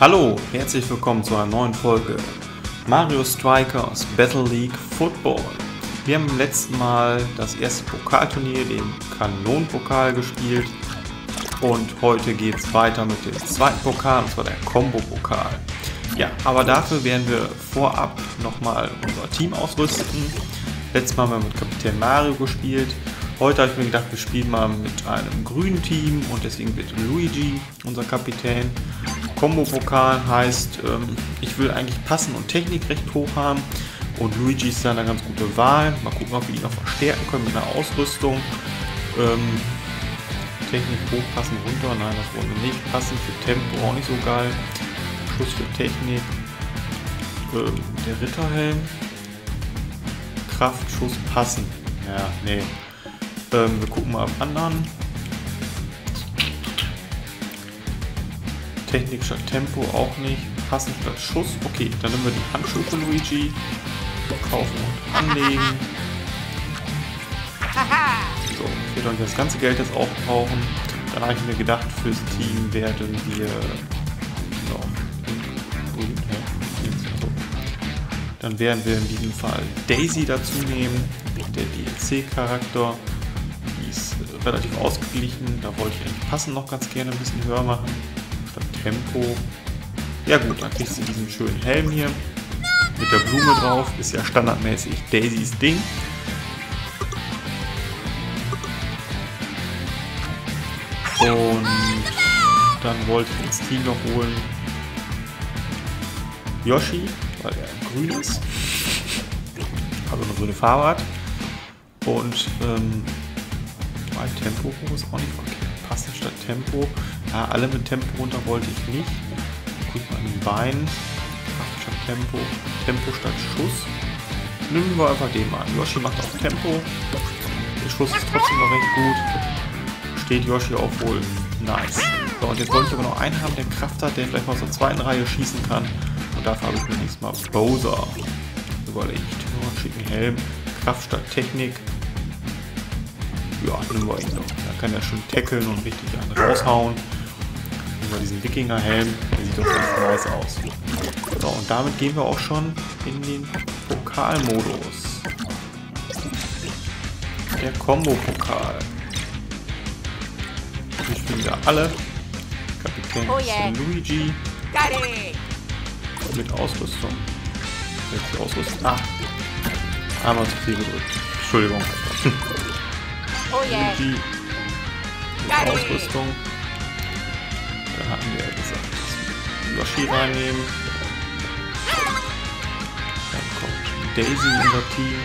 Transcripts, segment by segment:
Hallo, herzlich willkommen zu einer neuen Folge Mario Strikers Battle League Football. Wir haben beim letzten Mal das erste Pokalturnier, den Kanonenpokal, gespielt und heute geht es weiter mit dem zweiten Pokal, und zwar der Kombo-Pokal. Ja, aber dafür werden wir vorab nochmal unser Team ausrüsten. Letztes Mal haben wir mit Kapitän Mario gespielt. Heute habe ich mir gedacht, wir spielen mal mit einem grünen Team und deswegen wird Luigi unser Kapitän. Kombo-Pokal heißt, ich will eigentlich Passen und Technik recht hoch haben und Luigi ist dann eine ganz gute Wahl. Mal gucken, ob wir ihn noch verstärken können mit einer Ausrüstung. Technik hoch, Passen runter, nein, das wollen wir nicht. Passen für Tempo auch nicht so geil. Schuss für Technik, der Ritterhelm, Kraft, Schuss, Passen. Ja, nee. Wir gucken mal auf anderen. Technik statt Tempo auch nicht. Passen statt Schuss. Okay, dann nehmen wir die Handschuhe von Luigi. Kaufen und anlegen. So, wir werden das ganze Geld jetzt auch brauchen. Dann habe ich mir gedacht, fürs Team werden wir in diesem Fall Daisy dazu nehmen. Der DLC-Charakter. Ist relativ ausgeglichen, da wollte ich eigentlich Passen noch ganz gerne ein bisschen höher machen, statt Tempo. Ja gut, dann kriegst du diesen schönen Helm hier, mit der Blume drauf, ist ja standardmäßig Daisys Ding. Und dann wollte ich ins Team noch holen Yoshi, weil er grün ist, also eine grüne Farbe hat. Und Tempo hoch ist auch nicht verkehrt. Passen statt Tempo. Ja, alle mit Tempo runter wollte ich nicht. Guck mal an den Beinen. Kraft statt Tempo. Tempo statt Schuss. Nehmen wir einfach den mal an. Yoshi macht auch Tempo. Der Schuss ist trotzdem noch recht gut. Steht Yoshi auch wohl. Nice. So, und jetzt wollte ich aber noch einen haben, der Kraft hat, der vielleicht mal aus der zweiten Reihe schießen kann. Und dafür habe ich mir nächstes Mal Bowser überlegt. Nur einen schicken Helm. Kraft statt Technik. Ja, nehmen wir ihn doch. Da kann er schön tackeln und richtig einen raushauen. Nehmen wir diesen Wikinger-Helm. Der sieht doch ganz nice aus. So, und damit gehen wir auch schon in den Pokalmodus. Der Kombo-Pokal. Hier spielen wir alle. Kapitän Luigi. Mit Ausrüstung. Jetzt die Ausrüstung. Ah! Einmal zu viel gedrückt. Entschuldigung. Luigi mit Ausrüstung. Da hatten wir ja gesagt, dass wir Yoshi reinnehmen. Dann kommt Daisy in unser Team.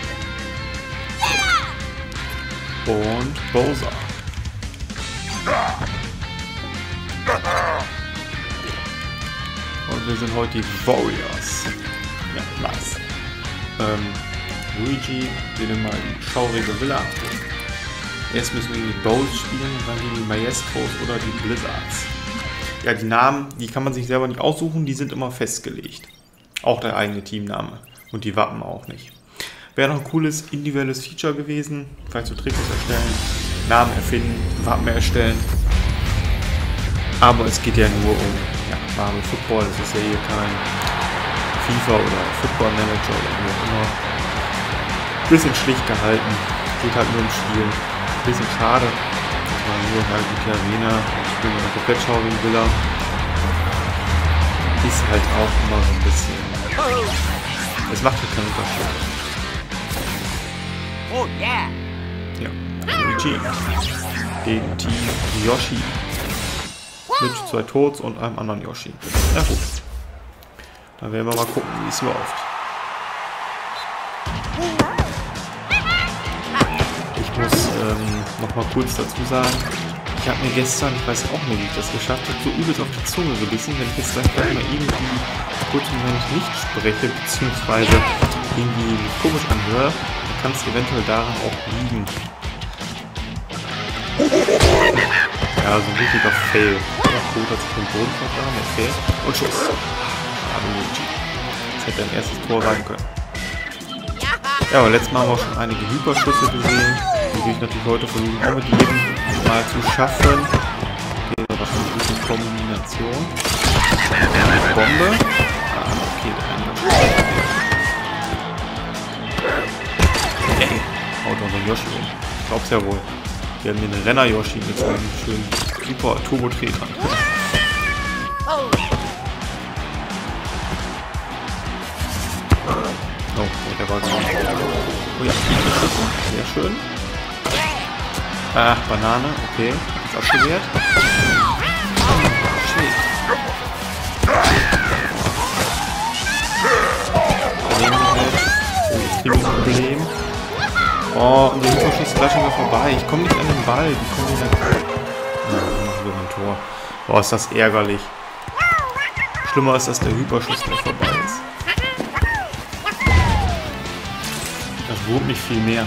Und Bowser. Und wir sind heute die Warriors. Ja, nice. Luigi, wir nehmen mal die schaurige Villa. Jetzt müssen wir die Bowls spielen und dann die Maestros oder die Blizzards. Ja, die Namen, die kann man sich selber nicht aussuchen, die sind immer festgelegt. Auch der eigene Teamname. Und die Wappen auch nicht. Wäre noch ein cooles individuelles Feature gewesen. Vielleicht so Trikots erstellen, Namen erfinden, Wappen erstellen. Aber es geht ja nur um Mario Football. Das ist ja hier kein FIFA oder Football Manager oder wie auch immer. Bisschen schlicht gehalten. Geht halt nur um Spielen. Bisschen schade, dass man nur halt mit der Arena spielen wir der Plätschauring-Villa. Ist halt auch immer so ein bisschen. Es macht halt keinen Unterschied. Oh yeah! Ja, Luigi. Gegen Team Yoshi. Mit 2 Tods und einem anderen Yoshi. Na gut. Dann werden wir mal gucken, wie es läuft. Ich muss nochmal kurz dazu sagen, ich habe mir gestern, ich weiß auch nicht, wie ich das geschafft habe, so übelst auf die Zunge gebissen, wenn ich jetzt gleich mal irgendwie kurz im Moment nicht spreche, beziehungsweise irgendwie mich komisch anhöre, dann kann es eventuell daran auch liegen. Ja, so ein richtiger Fail. Ach gut, dass ich den Boden vergraben, okay. Und Schuss. Aber Luigi. Das hätte ein erstes Tor sein können. Ja, aber letztes Mal haben wir auch schon einige Hyperschüsse gesehen. Die ich natürlich heute versuchen, auch mit jedem mal zu schaffen. Okay, das ist eine gute Kombination. Bombe. Ey, haut doch noch Yoshi um. Ich glaub's ja wohl. Wir haben hier einen Renner-Yoshi mit so einem schönen Super-Turbo-Treter. Oh, der war genau. Oh ja, sehr schön. Ach, Banane, okay. Ist abgewehrt. Oh, jetzt kriegen wir ein Problem. Oh, und der Hüter schießt gleich schon mal vorbei. Ich komme nicht an den Ball. Wie komme ich denn? Machen wir ein Tor. Boah, ist das ärgerlich. Schlimmer ist, dass der Hyperschuss gleich vorbei ist. Das wurmt nicht viel mehr,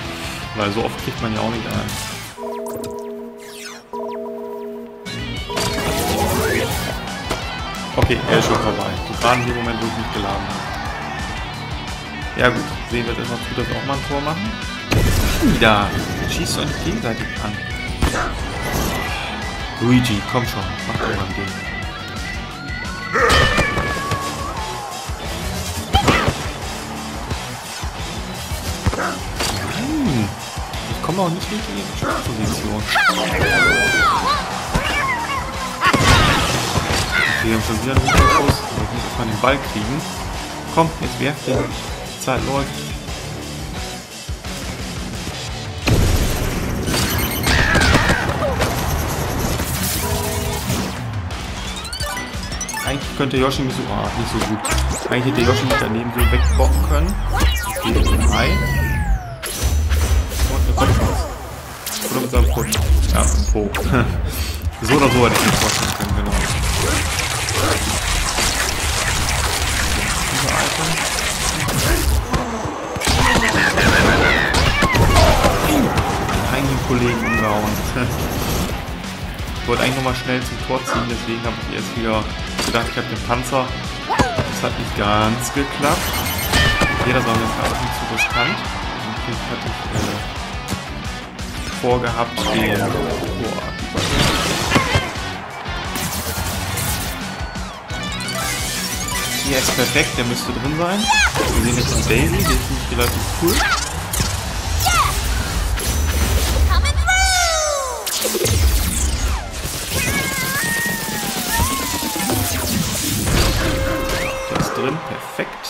weil so oft kriegt man ja auch nicht ein. Okay, er ist schon vorbei. Die waren hier im Moment wirklich nicht geladen. Ja gut, sehen wir das noch zu, dass wir auch mal ein Tor machen. Wieder! Jetzt schießt du nicht gegenseitig an. Luigi, komm schon, mach doch mal ein Ding. Nein! Ich komme auch nicht richtig in die Schussposition. Wir haben schon wieder einen Rückwärts aus, aber ich muss erstmal den Ball kriegen. Komm, jetzt werft den. Die Zeit läuft. Eigentlich könnte Yoshi nicht so, oh, nicht so gut. Eigentlich hätte Yoshi mich daneben so wegbocken können. Jetzt geht er frei. Und er kommt raus. Oder mit seinem Po. Ja, Po. So oder so hätte ich nicht vorstellen können, genau. Einen Kollegen umgehauen. Ich wollte eigentlich nochmal schnell zum Tor ziehen, deswegen habe ich erst wieder gedacht, ich habe den Panzer. Das hat nicht ganz geklappt. Jeder soll jetzt gerade nicht zu riskant. Und jetzt hatte ich vorgehabt, den. Der ist perfekt, der müsste drin sein. Wir sehen jetzt den Daisy, den finde ich relativ cool. Der ist drin, perfekt.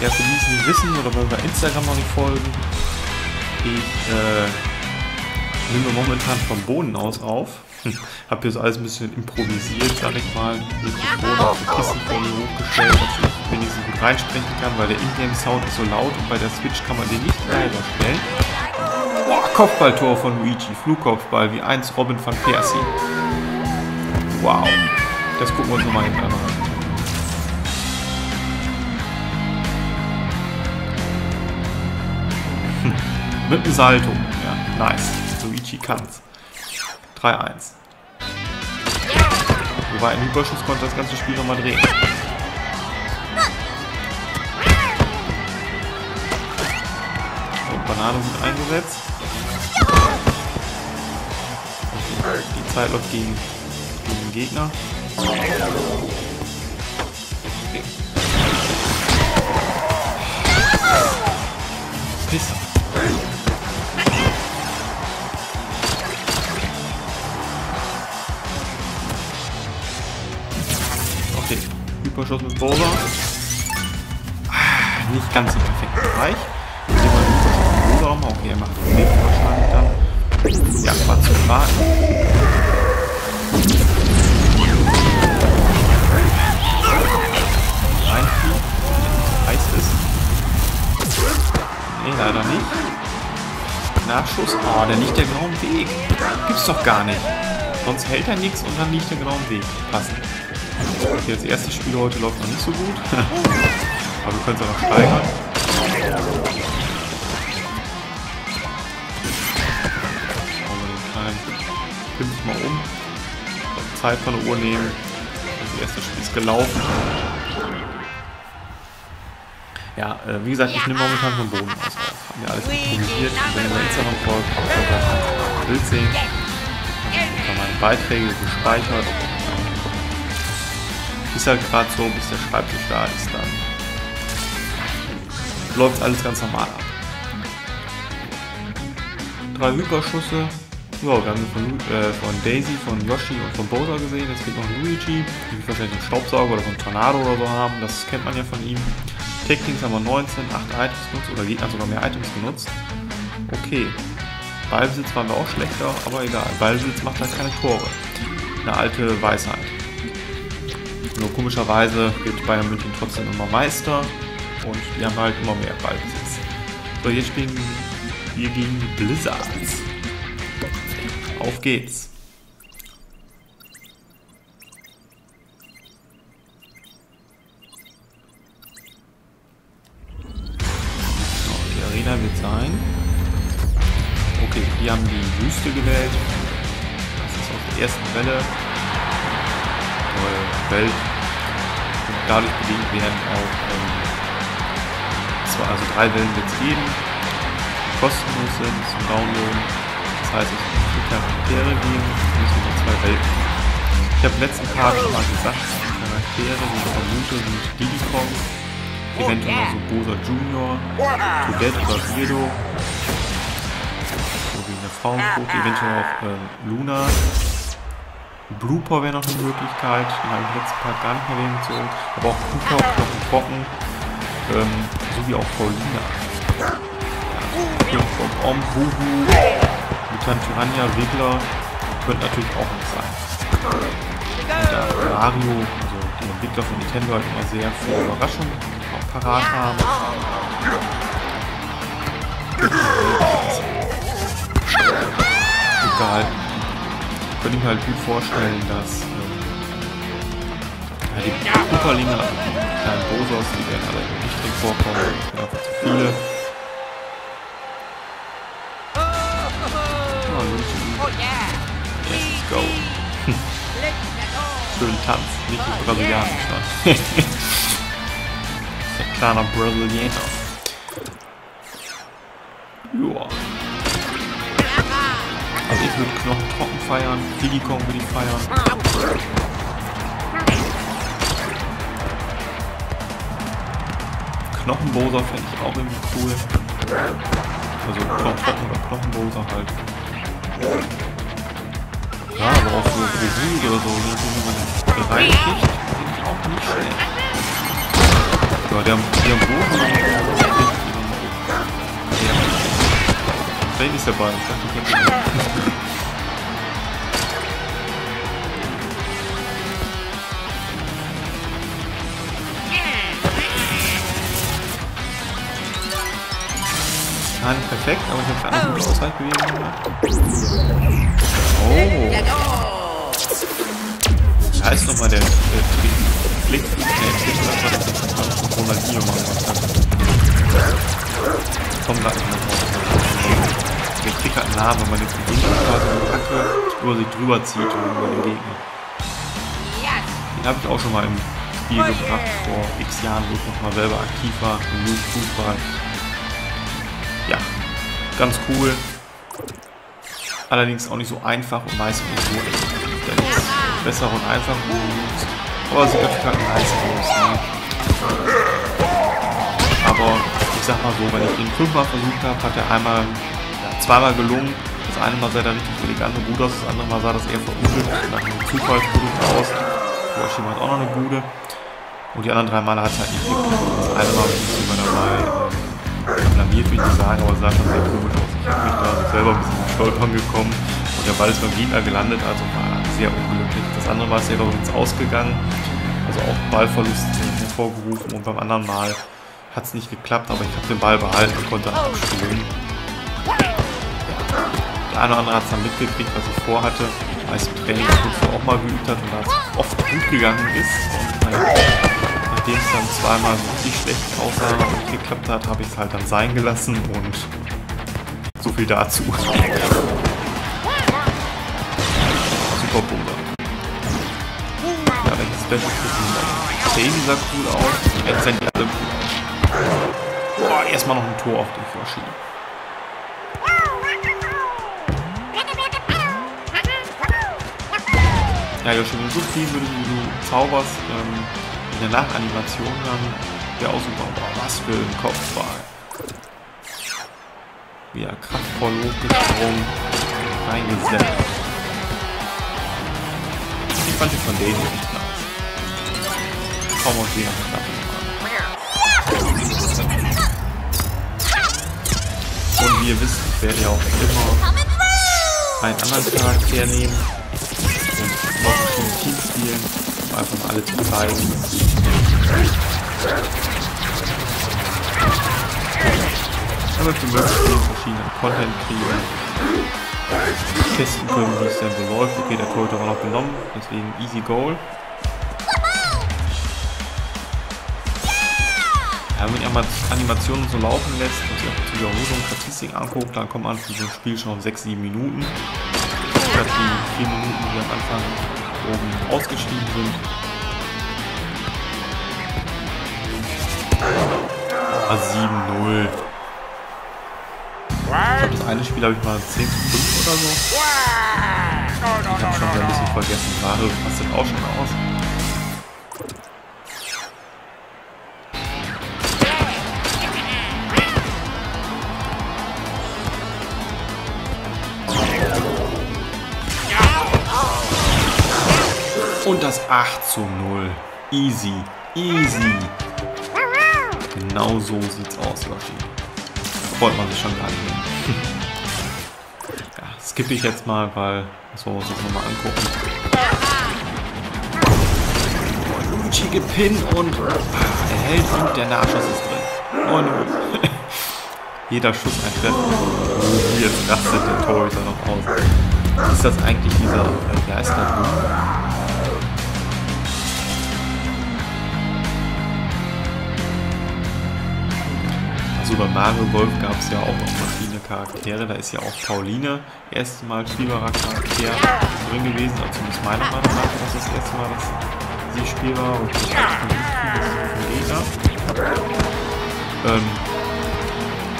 Ja, für die es nicht wissen oder weil wir Instagram noch nicht folgen, ich nehme momentan vom Boden aus auf. Hab jetzt alles ein bisschen improvisiert, sag ich mal. Ich auf ein Kissen vor mir hochgestellt, dass ich wenigstens gut reinsprechen kann, weil der Ingame-Sound ist so laut und bei der Switch kann man den nicht leiser stellen. Boah, Kopfballtor von Luigi, Flugkopfball wie 1 Robin van Persie. Wow, das gucken wir uns nochmal hinterher an. Mit dem Salto, ja, nice. Luigi kann's. 3-1. Wobei ein Überschuss konnte das ganze Spiel nochmal drehen. Und Banane gut eingesetzt. Okay, die Zeit läuft gegen den Gegner. Okay. Pisser. Überschuss mit Bowser. Ah, nicht ganz im perfekten Bereich. Hier sehen wir den Überschuss mit Bowser nochmal. Okay, er macht den Weg wahrscheinlich dann. Ja, war zu warten. Reinfliegen, wenn es heiß ist. Nee, leider nicht. Nachschuss. Oh, der liegt ja genau im Weg. Gibt's doch gar nicht. Sonst hält er nichts und dann liegt er genau im Weg. Passend. Okay, das erste Spiel heute läuft noch nicht so gut, aber wir können es auch noch steigern. Schauen wir den kleinen Pimp mal um, die Zeit von der Uhr nehmen. Das erste Spiel ist gelaufen. Ja, wie gesagt, ich nehme momentan vom Boden aus auf. Haben wir alles improvisiert, wenn ihr Instagram folgt, könnt ihr das Bild sehen. Beiträge gespeichert. Ist halt gerade so, bis der Schreibtisch da ist, dann läuft alles ganz normal ab. 3 Hyperschüsse. Ja, wir haben von Daisy, von Yoshi und von Bowser gesehen. Es gibt noch Luigi, die will wahrscheinlich einen Staubsauger oder so einen Tornado oder so haben. Das kennt man ja von ihm. Techniques haben wir 19, 8 Items genutzt oder Gegner sogar mehr Items genutzt. Okay. Ballbesitz waren wir auch schlechter, aber egal. Ballbesitz macht halt keine Tore. Eine alte Weisheit. Nur komischerweise wird Bayern München trotzdem immer Meister. Und die haben halt immer mehr Ballbesitz. So, jetzt spielen wir gegen die Blizzards. Auf geht's. So, die Arena wird sein. Okay, die haben die Wüste gewählt. Das ist auf der ersten Welle. Neue Welt. Und dadurch bedingt werden auch 3 Wellen wird es geben. Kostenlos sind zum Downloaden. Das heißt, es muss für Charaktere geben, müssen wir 2 Welten. Ich habe letzten Part schon mal gesagt, die Charaktere, die ich vermute, sind Diddy Kong, eventuell noch so Bowser Junior, Toadette oder Weirdo, so wie eine Frauenfrucht, eventuell auch Luna. Blooper wäre noch eine Möglichkeit, den habe ich letzten Part gar nicht erwähnt, so. Aber auch Cooper, Knochenbrocken, so wie auch Pauline. Om, Buhu, Mutant Tyrannia, Regler, könnte natürlich auch noch sein. Und Mario, also die Entwickler von Nintendo halt immer sehr viele Überraschungen auch parat haben. Egal. Könnte ich mir halt gut vorstellen, dass die Superlinge, also die kleinen Bosers, die werden alle nicht drin vorkommen, einfach zu viele. Let's go. Schönen Tanz, nicht im brasilianischen Stadt. Der kleine Brasilianer. Joa. Also ich würde Knochen trocken feiern, Diddy Kong würde ich feiern. Knochenbowser fände ich auch irgendwie cool. Also Knochen trocken oder Knochenbowser halt. Ja, aber auch so Regie oder so, wenn man bereinigt, finde ich auch nicht schlecht. Ja, der Boden und der Train ist dabei, ich dachte, ich hätte ihn. Nein, perfekt, aber ich habe keine gute Auswahl gewesen. Oh! Da ist nochmal der Blick, der Blick, ich komme da nicht mehr raus. Der Trick hat einen Namen, wenn man jetzt den Gegner quasi mit der Hacke über sich drüber zieht und über den Gegner. Den habe ich auch schon mal im Spiel gebracht, vor x Jahren, wo ich nochmal selber aktiv war, im YouTube war. Ja, ganz cool. Allerdings auch nicht so einfach und meistens nicht so echt. Besser und einfach. Aber sieht natürlich halt nice aus. Ne? Aber ich sag mal so, wenn ich den 5-mal versucht habe, hat er einmal, zweimal gelungen. Das eine Mal sah er richtig elegant und gut aus, das andere Mal sah das eher verunglückt nach einem Zufallsprodukt aus. Yoshi hat auch noch eine Bude. Und die anderen 3 Male hat es halt nicht geklappt. Das eine Mal ist immer dabei. Blamiert will ich nicht sagen, aber es sah schon sehr komisch aus. Ich habe mich da selber ein bisschen stolpern gekommen und der Ball ist beim Gegner gelandet, also war sehr unglücklich. Das andere Mal ist selber übrigens ausgegangen, also auch Ballverlust hervorgerufen und beim anderen Mal hat es nicht geklappt, aber ich habe den Ball behalten und konnte dann abspielen. Der eine oder andere hat es dann mitgekriegt, was ich vorhatte, weil ich es im Training auch mal geübt hat und da es oft gut gegangen ist. Und nachdem es dann zweimal so richtig schlecht aussah und nicht geklappt hat, habe ich es halt dann sein gelassen und so viel dazu. Super Bomber. Ja, welches Special Kissen. Daisy sah cool aus, jetzt sind die alle cool aus. Boah, erstmal noch ein Tor auf den Yoshi. Ja, Yoshi, wenn du so viel zauberst, in der Nachanimation dann wäre auch super. Boah, was für ein Kopfball. Wie er kraftvoll hochgesprungen, reingesetzt. Ich fand die von denen nicht nice. Komm und geh nach Klappen. Und wie ihr wisst, ich werde ja auch immer einen anderen Charakter nehmen und noch ein Team spielen, um einfach mal alle zu zeigen. Damit wir möglichst verschiedenen Content kriegen, testen können, wie es denn so läuft. Okay, der Torhüter war noch genommen, deswegen easy goal. Ja, wenn man Animationen so laufen lässt und sich auch die Wiederholungsstatistiken anguckt, dann kommt man für so ein Spiel schon auf 6-7 Minuten. Statt die 4 Minuten, die am Anfang oben ausgeschrieben sind. Ah, 7-0. Ich glaube, das eine Spiel habe ich mal 10-5 oder so. Ich habe schon wieder ein bisschen vergessen, gerade passt das auch schon aus. Und das 8:0. Easy. Easy. Genau so sieht's aus, Yoshi. Freut man sich schon gar nicht mehr. Ja, skippe ich jetzt mal, weil das wollen wir uns jetzt nochmal angucken. Oh, Luigi gepinnt und er hält und der Nachschuss ist drin. Und jeder Schuss ein Treffer. Oh, jetzt rastet der Torhüter noch aus. Ist das eigentlich dieser Geisterbruder? So, bei Mario Golf gab es ja auch noch verschiedene Charaktere. Da ist ja auch Pauline, erste Mal spielbarer Charakter drin gewesen. Also zumindest meiner Meinung nach war das erste Mal, dass sie spielbar und ich habe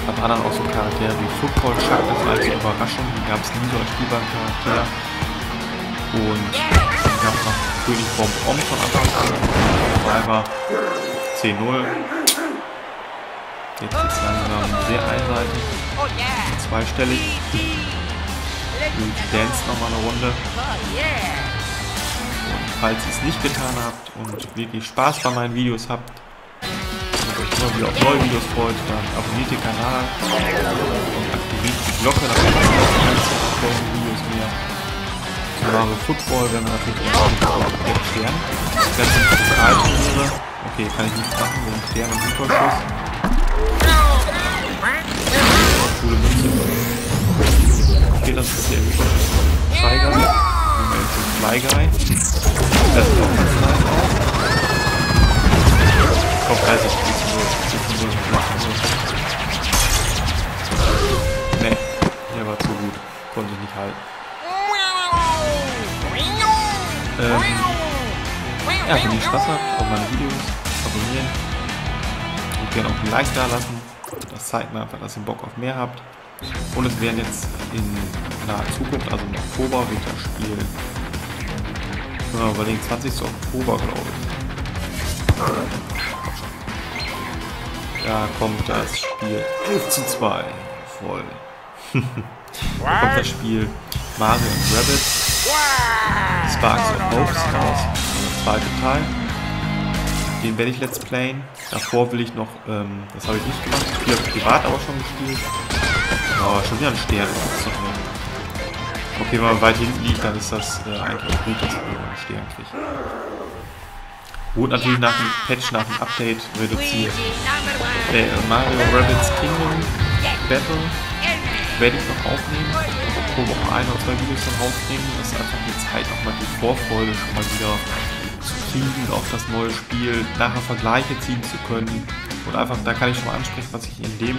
aber anderen auch so Charaktere wie Football Chuck, das war also eine Überraschung. Die gab es nie so als spielbaren Charakter. Und dann gab es noch König Bombon von Anfang an. Dabei war 10-0. Jetzt wird es langsam sehr einseitig, zweistellig. Und dance nochmal eine Runde. Und falls ihr es nicht getan habt und wirklich Spaß bei meinen Videos habt und euch immer wieder auf neue Videos freut, dann abonniert den Kanal und aktiviert die Glocke, dann verpasst ihr auch keine Videos mehr. Zu Mario Football werden wir natürlich auch noch erklären. Das Ganze ist eine Pokalturniere. Okay, kann ich nichts machen, wir erklären einen Superschuss. Okay, das ist der Fly-Guy. Fly-Guy. Das sieht auch ganz nice aus. Ich glaube, da ist das bisschen so machen muss. Ne, der war zu gut. Konnte ich nicht halten. Ja, wenn ihr Spaß habt, auf meine Videos abonnieren. Und gerne auch ein Like da lassen. Das zeigt mir einfach, dass ihr Bock auf mehr habt. Und es werden jetzt in naher Zukunft, also im Oktober, wird das Spiel. Können wir mal überlegen, 20. Oktober, glaube ich. Da kommt das Spiel 11:2. Voll. Da kommt das Spiel Mario und Rabbids, Sparks und Wolf Stars, der zweite Teil. Den werde ich Let's Playen. Davor will ich noch, das habe ich nicht gemacht, das Spiel habe ich privat aber schon gespielt. Oh, schon wieder ein Stern. Okay, wenn man weit hinten liegt, dann ist das eigentlich auch gut, dass man einen Stern kriegt. Wurde natürlich nach dem Patch, nach dem Update reduziert. Mario Rabbids Kingdom Battle werde ich noch aufnehmen. Ich probe auch ein oder zwei Videos noch aufnehmen. Das ist einfach die Zeit, auch mal die Vorfreude schon mal wieder zu kriegen auf das neue Spiel, nachher Vergleiche ziehen zu können. Und einfach, da kann ich schon mal ansprechen, was ich in dem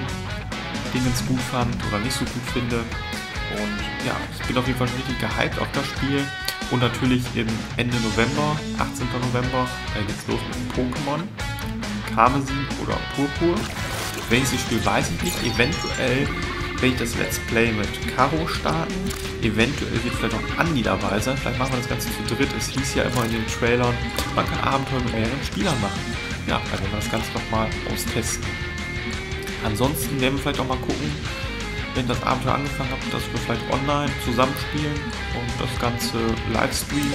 Dingens gut fand oder nicht so gut finde. Und ja, ich bin auf jeden Fall schon richtig gehypt auf das Spiel. Und natürlich im Ende November, 18. November, geht's los mit Pokémon Karmesin oder Purpur. Welches Spiel weiß ich nicht, eventuell werde ich das Let's Play mit Karo starten. Eventuell wird vielleicht auch Andi dabei sein. Vielleicht machen wir das Ganze zu dritt. Es hieß ja immer in den Trailern, man kann Abenteuer mit mehreren Spielern machen. Ja, dann werden wir das Ganze nochmal austesten. Ansonsten werden wir vielleicht auch mal gucken, wenn das Abenteuer angefangen hat, dass wir vielleicht online zusammenspielen und das Ganze live streamen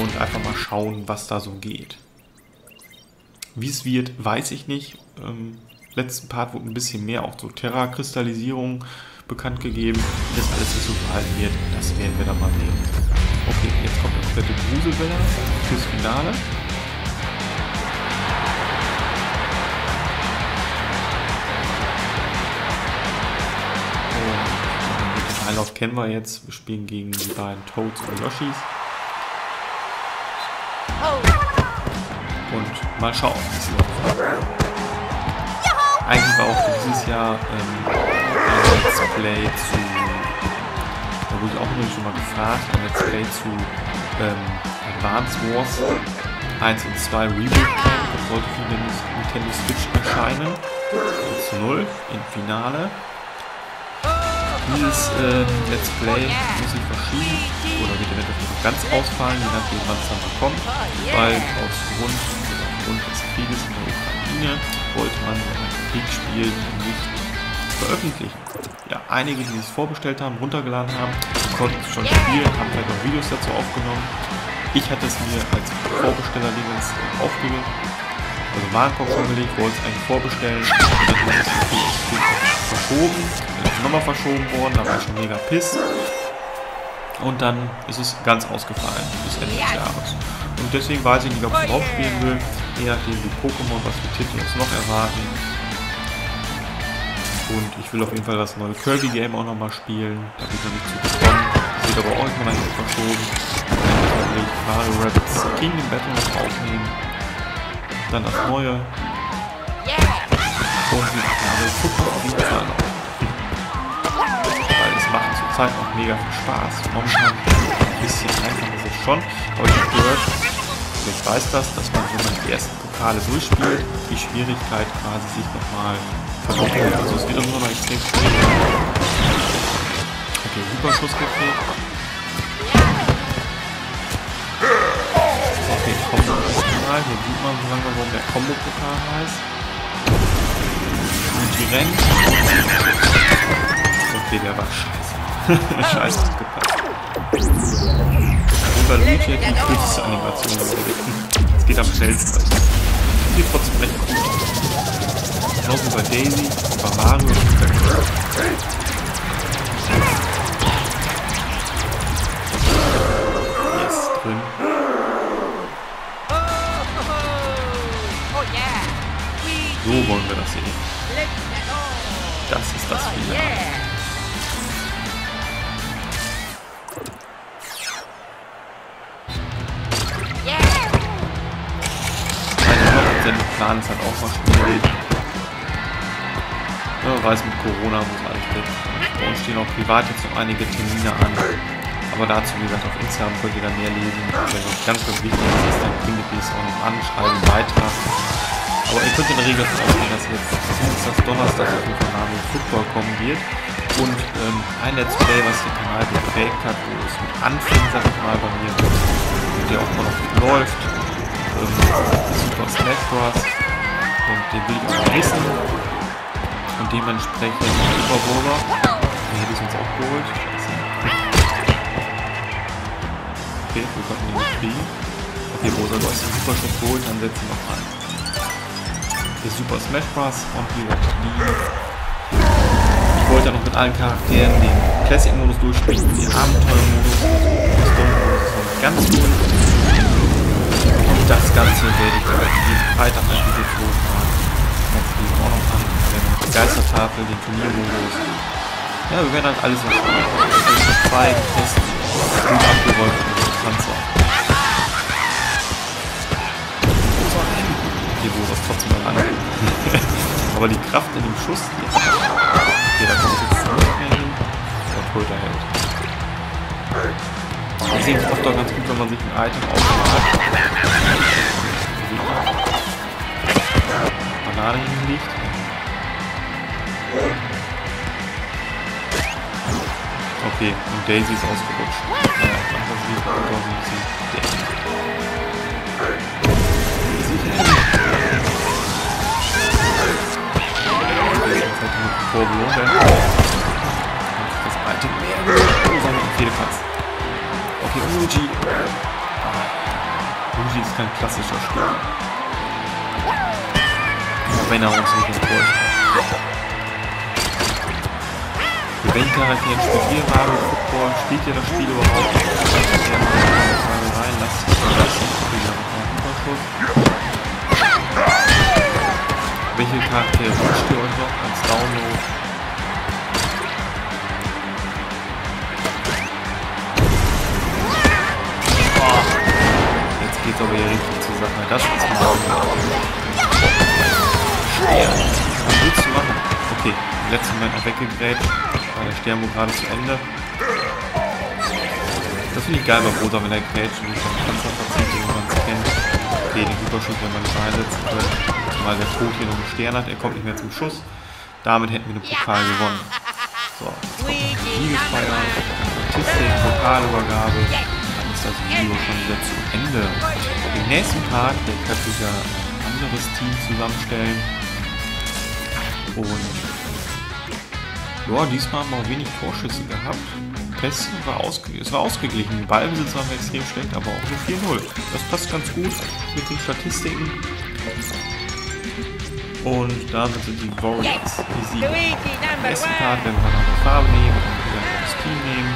und einfach mal schauen, was da so geht. Wie es wird, weiß ich nicht. Letzten Part wurde ein bisschen mehr auch so Terra-Kristallisierung bekannt gegeben. Wie das alles so verhalten wird, das werden wir dann mal sehen. Okay, jetzt kommt das fette Gruselwelle fürs Finale. Den Einlauf kennen wir jetzt. Wir spielen gegen die beiden Toads und Yoshis. Und mal schauen, was läuft. Eigentlich war auch dieses Jahr ein Let's Play zu, da wurde ich auch nämlich schon mal gefragt, ein Let's Play zu Advance Wars 1 und 2 Reboot Camp, das sollte für den Nintendo Switch erscheinen, 1:0 im Finale. Dieses Let's Play muss ich verschieben oder wird eventuell noch ganz ausfallen, je nachdem wann es dann mal kommt, weil aus Grund des Krieges in der Ukraine wollte man ein Kriegsspiel nicht veröffentlichen. Ja, einige, die es vorbestellt haben, runtergeladen haben, konnten es schon spielen, haben vielleicht noch Videos dazu aufgenommen. Ich hatte es mir als Vorbesteller-Dingens aufgelegt, also Warenkorb schon gelegt, wollte es eigentlich vorbestellen, dann wurde es verschoben, dann ist es nochmal verschoben worden, da war ich schon mega piss. Und dann ist es ganz ausgefallen bis Ende des Jahres. Und deswegen weiß ich nicht, ob ich drauf spielen will, je nachdem wie Pokémon, was für Titel uns noch erwarten. Und ich will auf jeden Fall das neue Kirby-Game auch nochmal spielen, da bin ich noch nicht zu gekommen. Das wird aber auch nicht mal verschoben. Dann will ich Mario Rabbids Kingdom Battle noch aufnehmen. Dann das neue. Und die Mario Football auf jeden Fall noch. Weil es macht zurzeit auch mega viel Spaß. Momentan ein bisschen einfach ist es schon, aber ich habe gehört, ich weiß das, dass man, wenn man die ersten Pokale durchspielt, die Schwierigkeit quasi sich nochmal verdoppelt. Also es wird auch nochmal extrem schwierig. Okay, super Schuss gekriegt. Okay, ich komme zum Pokal. Hier sieht man, wie lange warum der Kombo-Pokal heißt. Und direkt. Okay, der war scheiße. Scheiße, das gepasst. Bei Luigi hat die kürzeste Animation gewählt. Es geht am schnellsten. Das sieht trotzdem recht gut aus. Genauso wie bei Daisy, bei Mario und bei König. Yes, drin. So wollen wir das sehen. Das ist das Finale. Plan ist halt auch mal schwierig. Ja, man weiß, mit Corona muss alles weg. Bei uns stehen auch privat jetzt noch einige Termine an. Aber dazu, wie gesagt, auf Instagram könnt ihr dann mehr lesen. Wenn es ganz, ganz wichtig ist, dann findet ihr es auch noch an, schreiben, Beitrag. Aber ihr könnt in der Regel davon ausgehen, dass jetzt Dienstag, Donnerstag auf jeden Fall Mario Football kommen wird. Und ein Let's Play, was den Kanal geprägt hat, wo es mit Anfängen, sag ich mal, bei mir, der auch mal noch läuft. Super Smash Bros. Und den will ich auch wissen. Und dementsprechend Super Bowler. Den hätte ich uns auch geholt. Okay, wir konnten ihn nicht kriegen. Okay, Bowser, du hast den Super Schuss geholt, dann setzen wir noch an. Der Super Smash Bros. Und die ich wollte ja noch mit allen Charakteren den Classic-Modus durchspielen, den Abenteuer-Modus, den Custom-Modus, das war ganz cool. Das Ganze werde ich dann diesen Freitag mit dem Video machen. Das geht auch noch an. Wir haben die Geistertafel, den Turniermodus. Ja, wir werden halt alles noch machen. Das ist zwei Tests. Gut abgerollt und das Panzer. Okay, wo das trotzdem mal an. Aber die Kraft in dem Schuss, die hat. Okay, da kommt jetzt nicht mehr hin. Und holt er halt. Deswegen ist es oft auch ganz gut, wenn man sich ein Item aufmacht. Banane hingelegt. Okay, und Daisy ist ausgerutscht. Naja, Fantasie, Daisy. Vorbelohnt, dann das alte Meer. Okay, Luigi. Luigi ist kein klassischer Spieler. Wenn er uns nicht enttäuscht hat. Mit welchen Charakteren spielt ihr Mario Football? Spielt ihr das Spiel überhaupt? Lasst es mal lassen. Welche Charaktere wünscht ihr euch noch als Download? Oh, jetzt geht's aber hier richtig zur Sache. Das ist schwer. Was willst du machen? Okay, im letzten Moment noch weggegrätscht. Der Stern wurde gerade zu Ende. Das finde ich geil bei Rosa, wenn er grätscht und ich dann Panzer verzieht, den man kennt. Okay, den Superschuss, wenn man nicht einsetzen kann. Weil der Tod hier noch einen Stern hat, er kommt nicht mehr zum Schuss. Damit hätten wir den Pokal gewonnen. So, jetzt kommt noch die Siegefeier, Statistik, Pokalübergabe. Dann ist das Video schon wieder zu Ende. Im nächsten Part wird sich ja ein anderes Team zusammenstellen. Und ja, diesmal haben wir auch wenig Torschüsse gehabt. Testen war ausgeglichen. Den Ballbesitz waren wir extrem schlecht, aber auch nur 4-0. Das passt ganz gut mit den Statistiken. Und damit sind die Warriors die Sieger. Im ersten Part werden wir eine andere Farbe nehmen und wieder ein neues Team nehmen.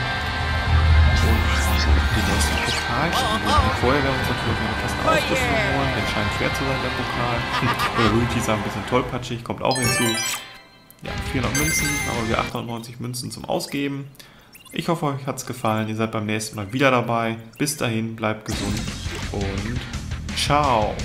Und die nächsten Pokalspiele. Vorher werden wir uns natürlich noch fast Ausrüstung holen, denn scheint schwer zu sein, der Pokal. Oder Luigi ist ein bisschen tollpatschig, kommt auch hinzu. Ja, 400 Münzen, aber wir 890 Münzen zum Ausgeben. Ich hoffe, euch hat es gefallen. Ihr seid beim nächsten Mal wieder dabei. Bis dahin, bleibt gesund und ciao.